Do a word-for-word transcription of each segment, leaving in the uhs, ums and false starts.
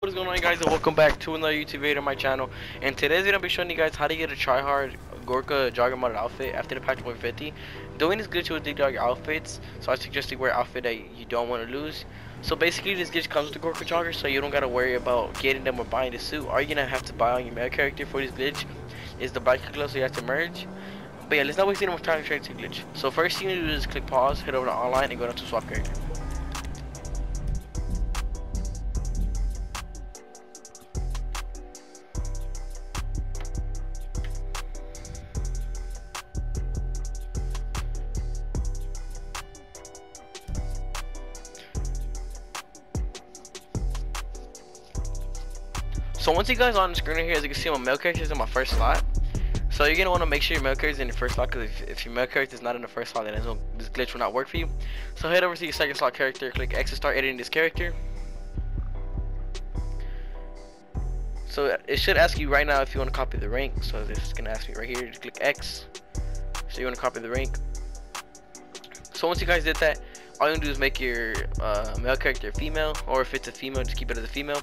What is going on, guys, and welcome back to another YouTube video on my channel. And today's gonna be showing you guys how to get a tryhard Gorka jogger modded outfit after the patch one fifty. Doing this glitch with dig dog outfits, so I suggest you wear an outfit that you don't want to lose. So basically, this glitch comes with the Gorka jogger, so you don't gotta worry about getting them or buying the suit. All you're gonna have to buy on your male character for this glitch is the bike glitch, so you have to merge. But yeah, let's not waste any more time trying to glitch. So first thing you need to do is click pause, head over to online, and go down to swap character. So once you guys are on the screen right here, as you can see, my male character is in my first slot. So you're gonna want to make sure your male character is in your first slot, because if, if your male character is not in the first slot, then this glitch will not work for you. So head over to your second slot character, click X to start editing this character. So it should ask you right now if you want to copy the rank. So it's gonna ask me right here, just click X. So you want to copy the rank. So once you guys did that, all you gonna do is make your uh, male character female, or if it's a female, just keep it as a female.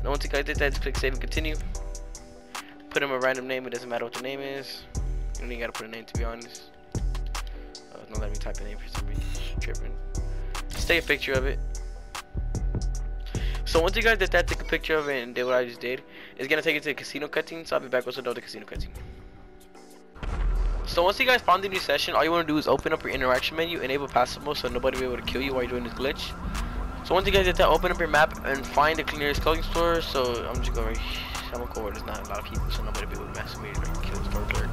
And once you guys did that, just click save and continue. Put him a random name, it doesn't matter what the name is. You don't even gotta put a name, to be honest. Uh, don't let me type the name for some reason. Tripping. Just take a picture of it. So once you guys did that, take a picture of it and did what I just did. It's gonna take you to the casino cutscene, so I'll be back with another casino cutscene. So once you guys found the new session, all you wanna do is open up your interaction menu, enable passive mode, so nobody will be able to kill you while you're doing this glitch. So once you guys get that, open up your map and find the nearest clothing store. So I'm just going, I'm gonna go where there's not a lot of people, so nobody will be able to mess with me or kill the store clerk.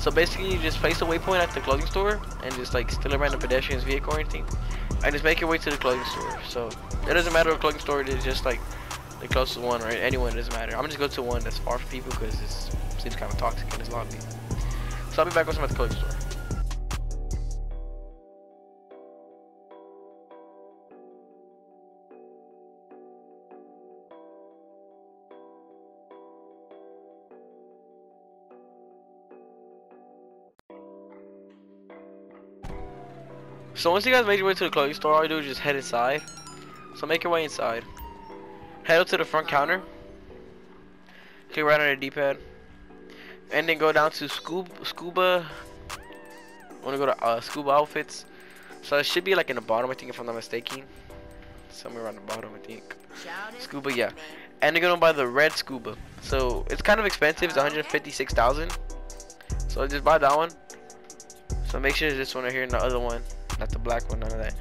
So basically, you just place a waypoint at the clothing store and just like steal a random pedestrian's vehicle or anything, and just make your way to the clothing store. So it doesn't matter what clothing store it is, just like the closest one or anyone, it doesn't matter. I'm just going to go to one that's far from people because it seems kind of toxic and there's a lot of people. So I'll be back with some at the clothing store. So once you guys make your way to the clothing store, all you do is just head inside. So make your way inside. Head up to the front counter. Click right on the D-pad. And then go down to scuba. scuba. I want to go to uh, scuba outfits. So it should be like in the bottom, I think, if I'm not mistaken. Somewhere around the bottom, I think. Scuba, yeah. And you're going to buy the red scuba. So it's kind of expensive. It's one hundred fifty-six thousand dollars. So just buy that one. So make sure it's this one right here and the other one. Not the black one, none of that.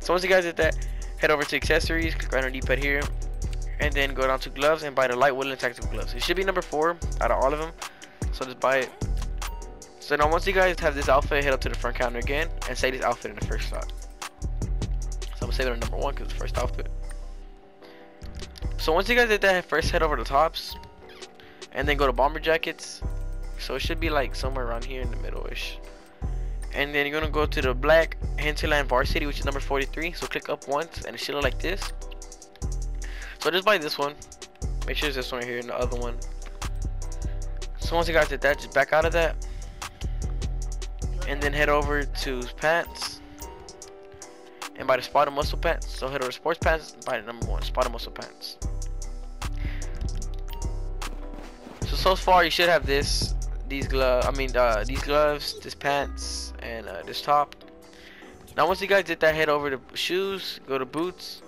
So once you guys did that, head over to accessories, click right on the D-pad here, and then go down to gloves and buy the light woodland tactical gloves. It should be number four out of all of them, so just buy it. So now once you guys have this outfit, head up to the front counter again and save this outfit in the first slot. So I'm gonna save it on number one because it's the first outfit. So once you guys did that, first head over to tops and then go to bomber jackets. So it should be like somewhere around here in the middle ish. And then you're gonna go to the black Hinterland Varsity, which is number forty-three. So click up once and it should look like this. So just buy this one. Make sure it's this one right here and the other one. So once you guys did that, just back out of that. And then head over to pants. And buy the spotted muscle pants. So head over to sports pants, buy the number one, spotted muscle pants. So so far you should have this. These gloves, I mean, uh, these gloves, this pants, and uh, this top. Now, once you guys did that, head over to shoes, go to boots,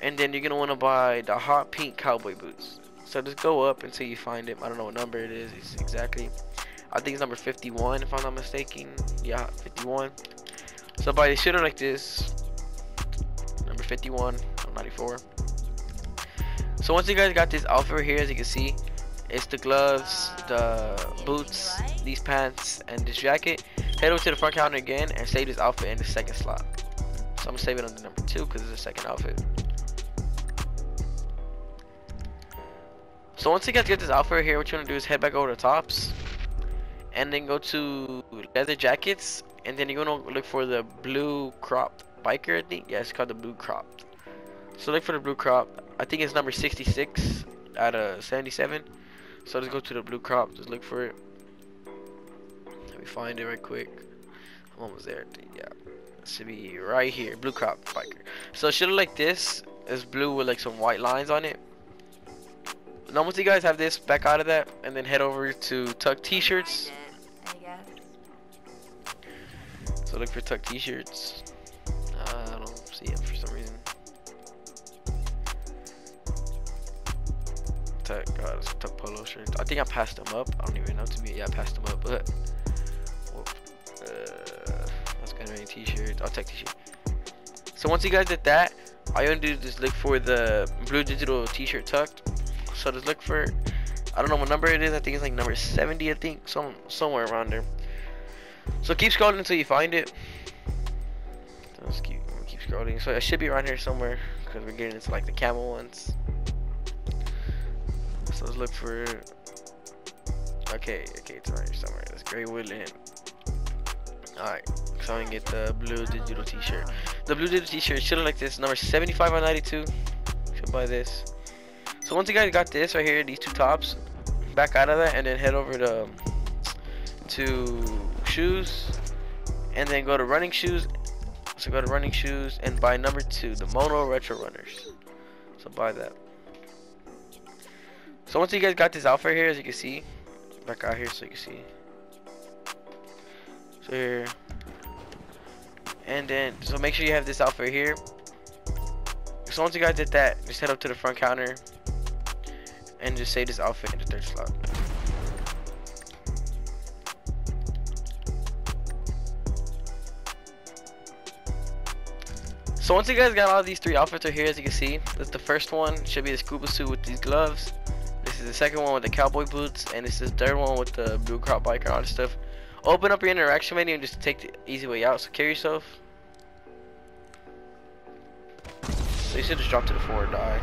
and then you're gonna want to buy the hot pink cowboy boots. So just go up until you find it. I don't know what number it is it's exactly. I think it's number fifty-one, if I'm not mistaken. Yeah, fifty-one. So buy the shooter like this, number fifty-one, ninety-four. So once you guys got this outfit right here, as you can see, it's the gloves, the boots, these pants, and this jacket. Head over to the front counter again and save this outfit in the second slot. So I'm gonna save it under number two because it's the second outfit. So once you guys get this outfit right here, what you wanna do is head back over to tops and then go to leather jackets, and then you're gonna look for the blue crop biker, I think. Yeah, it's called the blue crop. So look for the blue crop. I think it's number sixty-six out of seventy-seven. So let's go to the blue crop, just look for it. Let me find it right quick. I'm almost there. Yeah, it should be right here, blue crop biker. So it should look like this. It's blue with like some white lines on it. And once you guys have this, back out of that, and then head over to Tuck T-shirts. I guess, I guess. So look for Tuck T-shirts. Uh, I don't see it for some reason. Tuck, uh, Tuck Polo shirts. I think I passed them up. I don't even know to me. Yeah, I passed them up. But uh, that's gonna be T-shirts. I'll Tuck T-shirt. So once you guys did that, all you want to do is just look for the blue digital t-shirt tucked. So just look for, I don't know what number it is, I think it's like number seventy, I think, some somewhere around there. So keep scrolling until you find it. So just keep, keep scrolling. So it should be around here somewhere, because we're getting into like the camel ones. So let's look for, okay, okay, it's around here somewhere. That's Gray Woodland. Alright, so I'm gonna get the blue digital t-shirt. The blue digital t-shirt should look like this, number seventy-five out of ninety-two. Should buy this. So once you guys got this right here, these two tops, back out of that and then head over to to shoes, and then go to running shoes. So go to running shoes and buy number two, the Mono Retro Runners. So buy that. So once you guys got this outfit here, as you can see, back out here so you can see. So here, and then so make sure you have this outfit here. So once you guys did that, just head up to the front counter and just say this outfit in the third slot. So once you guys got all these three outfits right here, as you can see, that's the first one, should be the scuba suit with these gloves. This is the second one with the cowboy boots, and this is the third one with the blue crop biker, all this stuff. Open up your interaction menu and just take the easy way out. So carry yourself. So you should just drop to the floor and die.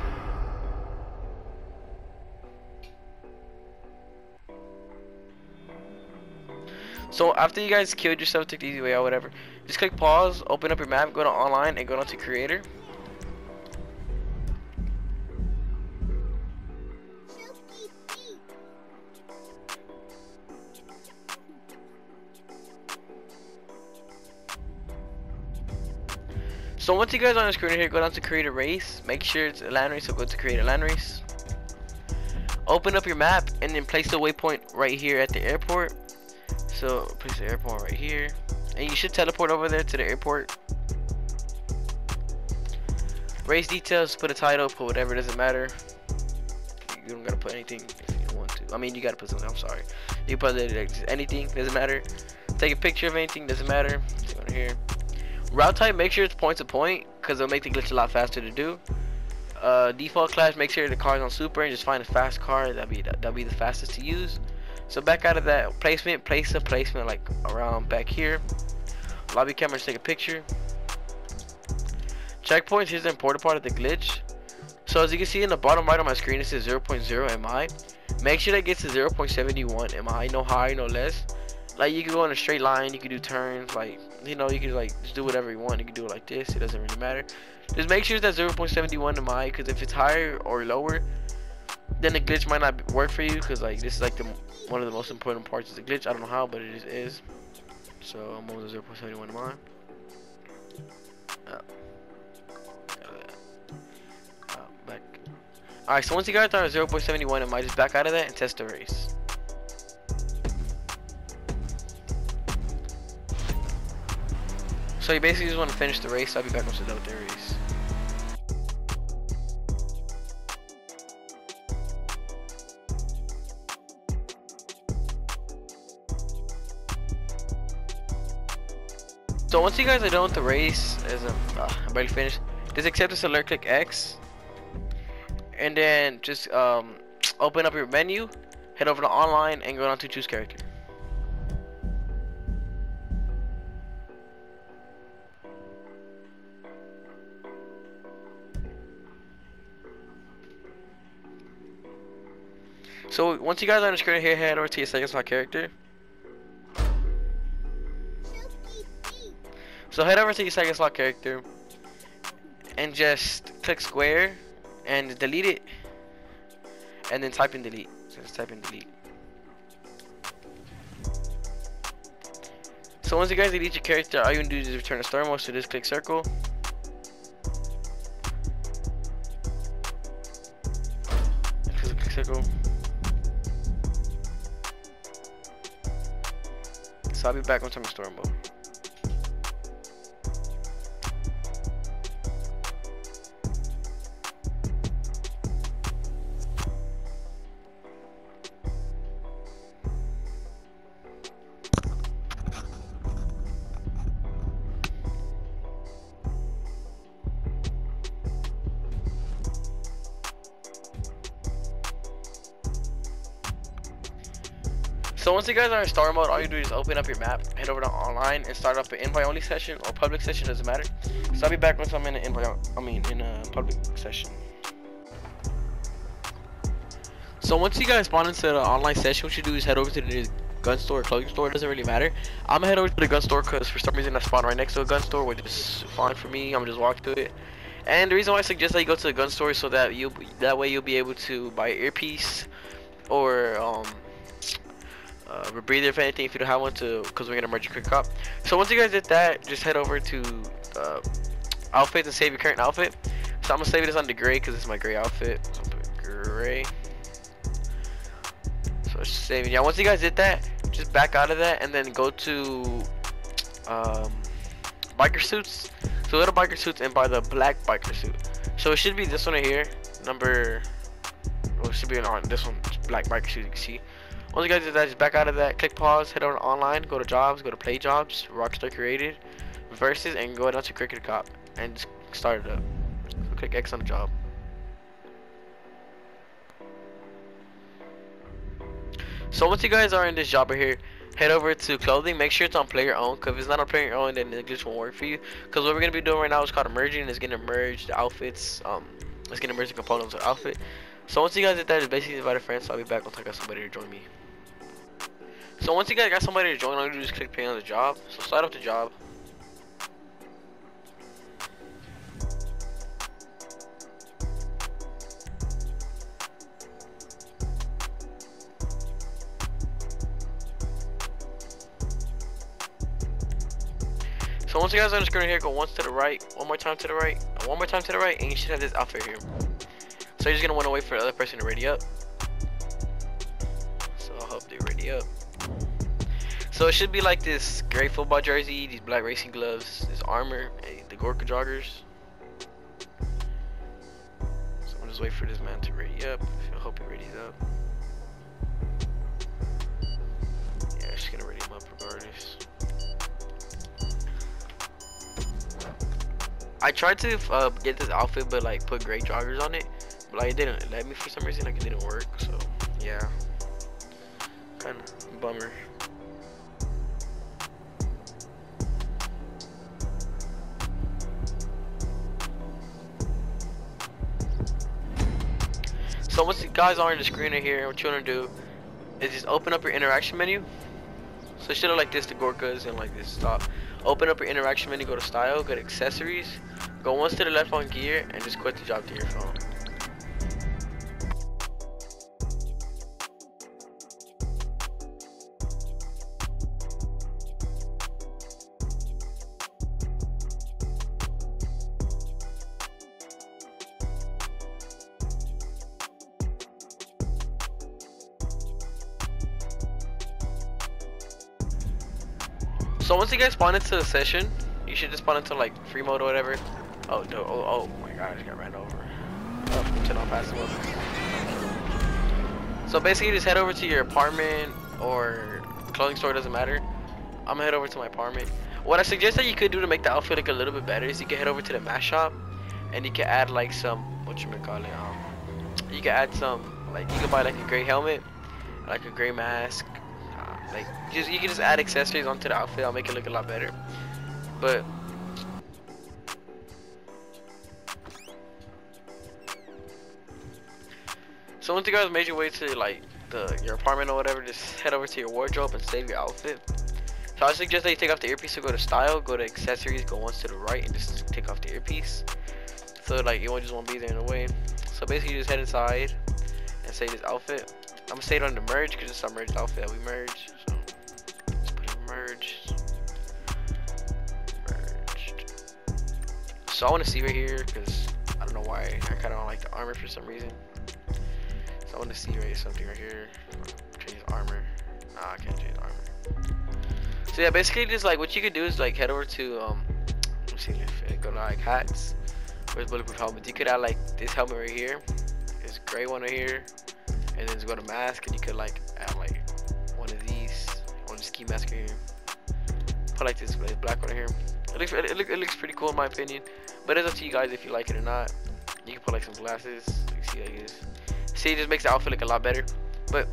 So after you guys killed yourself, took the easy way out, whatever, just click pause, open up your map, go to online, and go down to creator. So once you guys are on the screen here, go down to create a race. Make sure it's a land race, so go to create a land race. Open up your map and then place the waypoint right here at the airport. So place the airport right here. And you should teleport over there to the airport. Race details, put a title, put whatever, doesn't matter. You don't gotta put anything if you don't want to. I mean, you gotta put something, I'm sorry. You put like, anything, doesn't matter. Take a picture of anything, doesn't matter. Let's go here. Route type, make sure it's point to point, because it'll make the glitch a lot faster to do. Uh, default class, make sure the car's on super and just find a fast car. That'll be, that'll be the fastest to use. So back out of that, placement, place a placement like around back here. Lobby cameras, take a picture. Checkpoints, here's the important part of the glitch. So as you can see in the bottom right on my screen, it says zero point zero M I. Make sure that gets to zero point seven one M I, no higher, no less. Like, you can go in a straight line, you can do turns, like, you know, you can, like, just do whatever you want. You can do it like this, it doesn't really matter. Just make sure that zero point seven one M I, because if it's higher or lower, then the glitch might not work for you, because, like, this is, like, the one of the most important parts of the glitch. I don't know how, but it just is. So, I'm on the zero point seven one M I. Uh, uh, back. Alright, so once you guys are on zero point seven one M I, just back out of that and test the race. So you basically just want to finish the race. I'll be back once you're done with the race. So once you guys are done with the race, as I'm, uh, I'm barely finished, just accept this alert, click X, and then just um, open up your menu, head over to online, and go down to choose character. So once you guys are on the screen here, head over to your second slot character. So head over to your second slot character and just click square and delete it, and then type in delete. So just type in delete. So once you guys delete your character, all you can do is return to story mode. So just click circle. weeks ago. So I'll be back once I'm in story mode. So once you guys are in star mode, all you do is open up your map, head over to online, and start up an invite only session or public session, doesn't matter. So I'll be back once I'm in an invite, I mean in a public session. So once you guys spawn into the online session, what you do is head over to the gun store or clothing store, it doesn't really matter. I'm gonna head over to the gun store because for some reason I spawned right next to a gun store, which is fine for me. I'm just walk to it. And the reason why I suggest that you go to the gun store is so that you that way you'll be able to buy an earpiece or um Uh, rebreather if anything, if you don't have one, to because we're gonna merge a cricket cop. So once you guys did that, just head over to uh, outfits and save your current outfit. So I'm gonna save this under gray because it's my gray outfit. So I'm putting gray. So it's saving. Yeah, once you guys did that, just back out of that and then go to um, biker suits. So go to biker suits and buy the black biker suit. So it should be this one right here, number. Well, it should be on this one, black biker suit. You can see. Once you guys do that, just back out of that, click pause, head over to online, go to jobs, go to play jobs, Rockstar Created, versus, and go down to cricket cop and just start it up. So click X on the job. So once you guys are in this job right here, head over to clothing, make sure it's on player own, because if it's not on player own, then the glitch won't work for you. Because what we're going to be doing right now is called merging, and it's going to merge the outfits, um, it's going to merge the components of the outfit. So once you guys did that, it's basically invite a friend, so I'll be back once I got somebody to join me. So once you guys got somebody to join, all you do is click pay on the job. So start up the job. So once you guys are on the screen here, go once to the right, one more time to the right, one more time to the right, and you should have this outfit here. So you're just gonna wanna wait for the other person to ready up. So I hope they ready up. So it should be like this gray football jersey, these black racing gloves, this armor, and the Gorka joggers. So I'm just wait for this man to ready up. I hope he readies up. Yeah, I'm just gonna ready him up regardless. I tried to uh, get this outfit, but like put gray joggers on it. But like, it didn't let me for some reason, like it didn't work, so yeah, kinda bummer. So once you guys are on the screen right here, what you wanna do is just open up your interaction menu. So it should look like this, the Gorkas and like this stop. Open up your interaction menu, go to style, go to accessories, go once to the left on gear, and just quit the job to your phone. So once you guys spawn into the session, you should just spawn into like free mode or whatever. Oh no! Oh, oh my god! I just got ran over. Oh, turn on passive mode. So basically, just head over to your apartment or clothing store. Doesn't matter. I'm gonna head over to my apartment. What I suggest that you could do to make the outfit look a little bit better is you can head over to the mask shop, and you can add like some what you may call it. Um, you can add some like you can buy like a gray helmet, like a gray mask. Like, just you can just add accessories onto the outfit. I'll make it look a lot better. But so once you guys made your way to like the your apartment or whatever, just head over to your wardrobe and save your outfit. So I suggest that you take off the earpiece. So go to style, go to accessories, go once to the right, and just take off the earpiece. So like you won't just won't be there in a way. So basically, you just head inside and save this outfit. I'm gonna say it on the merge because it's our merged outfit that we merged. So let's put in merged. Merged. So I wanna see right here because I don't know why. I kinda don't like the armor for some reason. So I want to see right something right here. Change armor. Nah, I can't change armor. So yeah, basically just like what you could do is like head over to um. Let's see if it go to like hats. Where's bulletproof helmets? You could add like this helmet right here. This gray one right here, and then just go to mask, and you could like add like one of these, one ski mask right here. Put like this black one right here. It looks it, look, it looks pretty cool in my opinion, but it's up to you guys if you like it or not. You can put like some glasses. You can see like this. See, it just makes the outfit look a lot better. But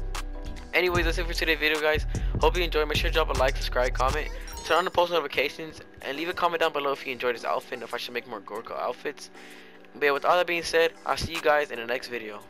anyways, that's it for today's video, guys. Hope you enjoyed. Make sure to drop a like, subscribe, comment, turn on the post notifications, and leave a comment down below if you enjoyed this outfit and if I should make more Gorka outfits. But yeah, with all that being said, I'll see you guys in the next video.